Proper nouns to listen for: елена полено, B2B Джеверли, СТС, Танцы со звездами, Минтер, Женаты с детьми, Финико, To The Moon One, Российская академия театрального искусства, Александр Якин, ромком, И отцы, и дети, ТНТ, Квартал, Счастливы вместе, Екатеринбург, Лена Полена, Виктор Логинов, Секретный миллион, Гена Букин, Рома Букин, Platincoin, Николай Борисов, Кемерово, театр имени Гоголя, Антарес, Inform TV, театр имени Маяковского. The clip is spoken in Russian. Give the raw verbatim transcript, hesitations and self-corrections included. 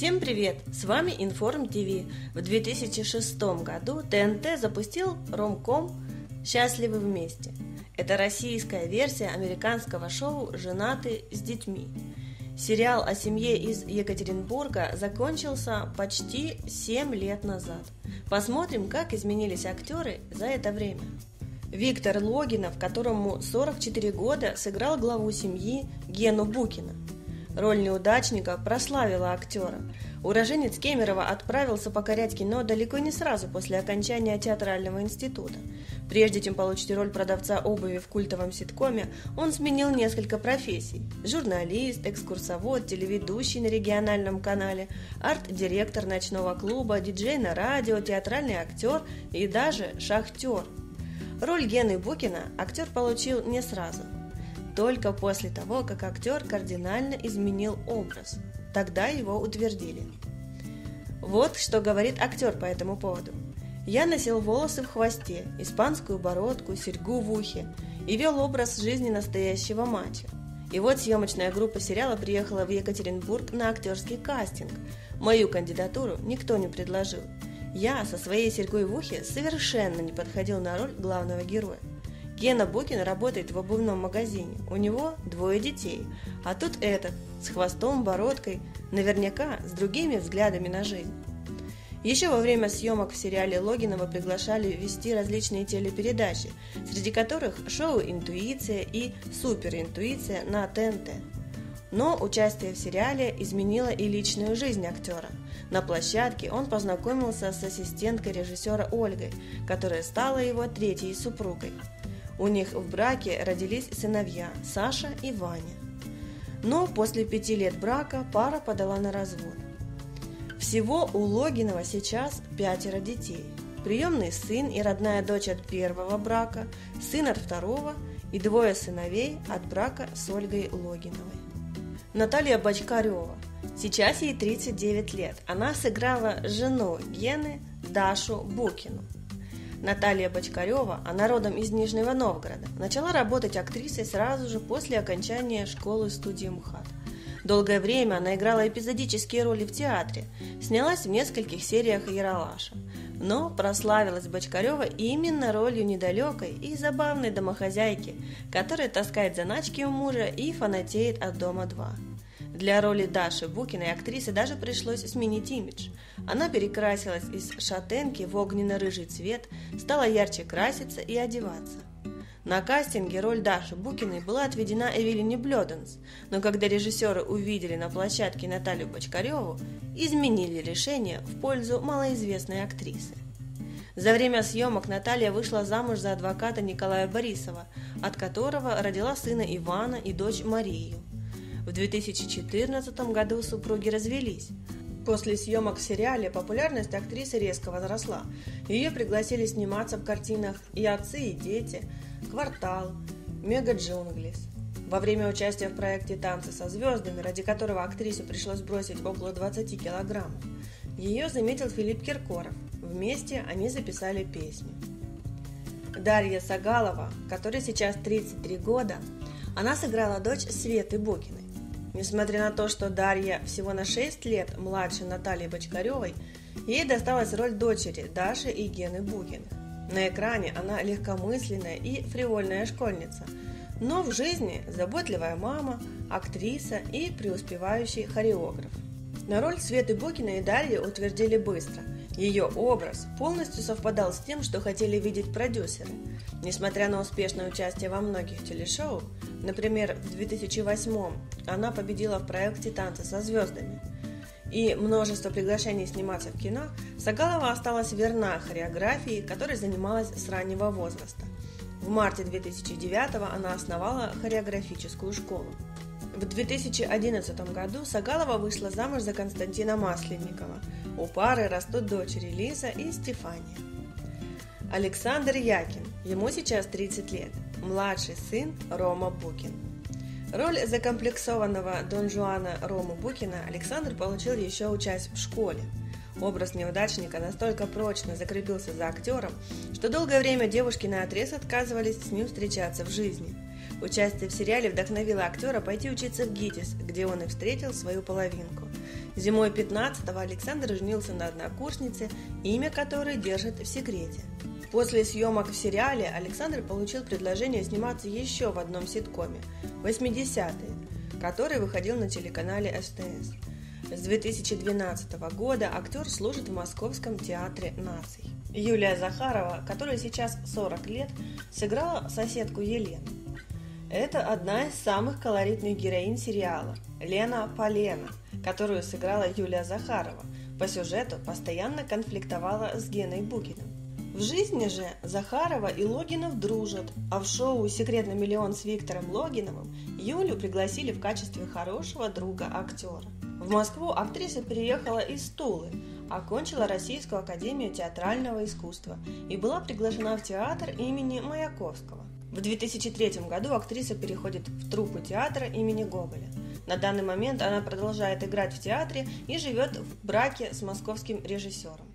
Всем привет! С вами Inform ти ви. В две тысячи шестом году ТНТ запустил ромком «Счастливы вместе». Это российская версия американского шоу «Женаты с детьми». Сериал о семье из Екатеринбурга закончился почти семь лет назад. Посмотрим, как изменились актеры за это время. Виктор Логинов, которому сорок четыре года, сыграл главу семьи Гену Букина. Роль неудачника прославила актера. Уроженец Кемерово отправился покорять кино далеко не сразу после окончания театрального института. Прежде чем получить роль продавца обуви в культовом ситкоме, он сменил несколько профессий – журналист, экскурсовод, телеведущий на региональном канале, арт-директор ночного клуба, диджей на радио, театральный актер и даже шахтер. Роль Гены Букина актер получил не сразу. Только после того, как актер кардинально изменил образ. Тогда его утвердили. Вот что говорит актер по этому поводу. «Я носил волосы в хвосте, испанскую бородку, серьгу в ухе и вел образ жизни настоящего мачо. И вот съемочная группа сериала приехала в Екатеринбург на актерский кастинг. Мою кандидатуру никто не предложил. Я со своей серьгой в ухе совершенно не подходил на роль главного героя. Гена Букин работает в обувном магазине, у него двое детей, а тут этот, с хвостом, бородкой, наверняка с другими взглядами на жизнь». Еще во время съемок в сериале Логинова приглашали вести различные телепередачи, среди которых шоу «Интуиция» и «Суперинтуиция» на ТНТ. Но участие в сериале изменило и личную жизнь актера. На площадке он познакомился с ассистенткой режиссера Ольгой, которая стала его третьей супругой. У них в браке родились сыновья Саша и Ваня. Но после пяти лет брака пара подала на развод. Всего у Логинова сейчас пятеро детей. Приемный сын и родная дочь от первого брака, сын от второго и двое сыновей от брака с Ольгой Логиновой. Наталья Бочкарева. Сейчас ей тридцать девять лет. Она сыграла жену Гены, Дашу Букину. Наталья Бочкарева, она родом из Нижнего Новгорода, начала работать актрисой сразу же после окончания школы-студии МХАТ. Долгое время она играла эпизодические роли в театре, снялась в нескольких сериях «Ералаша». Но прославилась Бочкарева именно ролью недалекой и забавной домохозяйки, которая таскает заначки у мужа и фанатеет от «Дома-два». Для роли Даши Букиной актрисе даже пришлось сменить имидж. Она перекрасилась из шатенки в огненно-рыжий цвет, стала ярче краситься и одеваться. На кастинге роль Даши Букиной была отведена Эвелине Бледенс, но когда режиссеры увидели на площадке Наталью Бочкареву, изменили решение в пользу малоизвестной актрисы. За время съемок Наталья вышла замуж за адвоката Николая Борисова, от которого родила сына Ивана и дочь Марию. В две тысячи четырнадцатом году супруги развелись. После съемок в сериале популярность актрисы резко возросла. Ее пригласили сниматься в картинах «И отцы, и дети», «Квартал», «Мега-джунглис». Во время участия в проекте «Танцы со звездами», ради которого актрису пришлось бросить около двадцати килограммов, ее заметил Филипп Киркоров. Вместе они записали песню. Дарья Сагалова, которой сейчас тридцать три года, она сыграла дочь Светы Букиной. Несмотря на то, что Дарья всего на шесть лет младше Натальи Бочкаревой, ей досталась роль дочери Даши и Гены Букиных. На экране она легкомысленная и фривольная школьница, но в жизни заботливая мама, актриса и преуспевающий хореограф. На роль Светы Букиной и Дарьи утвердили быстро. Ее образ полностью совпадал с тем, что хотели видеть продюсеры. Несмотря на успешное участие во многих телешоу, например, в две тысячи восьмом она победила в проекте «Танцы со звездами» и множество приглашений сниматься в кино, Сагалова осталась верна хореографии, которой занималась с раннего возраста. В марте две тысячи девятом она основала хореографическую школу. В две тысячи одиннадцатом году Сагалова вышла замуж за Константина Масленникова. У пары растут дочери Лиза и Стефания. Александр Якин, ему сейчас тридцать лет, младший сын Рома Букин. Роль закомплексованного Дон Жуана Рому Букина Александр получил еще учась в школе. Образ неудачника настолько прочно закрепился за актером, что долгое время девушки наотрез отказывались с ним встречаться в жизни. Участие в сериале вдохновило актера пойти учиться в ГИТИС, где он и встретил свою половинку. Зимой пятнадцатого Александр женился на однокурснице, имя которой держит в секрете. После съемок в сериале Александр получил предложение сниматься еще в одном ситкоме «восьмидесятые», который выходил на телеканале СТС. С две тысячи двенадцатого года актер служит в Московском театре наций. Юлия Захарова, которой сейчас сорок лет, сыграла соседку Елену. Это одна из самых колоритных героинь сериала – Лена Полена, которую сыграла Юлия Захарова, по сюжету постоянно конфликтовала с Геной Букиным. В жизни же Захарова и Логинов дружат, а в шоу «Секретный миллион» с Виктором Логиновым Юлю пригласили в качестве хорошего друга актера. В Москву актриса переехала из Тулы, окончила Российскую академию театрального искусства и была приглашена в театр имени Маяковского. В две тысячи третьем году актриса переходит в труппу театра имени Гоголя. На данный момент она продолжает играть в театре и живет в браке с московским режиссером.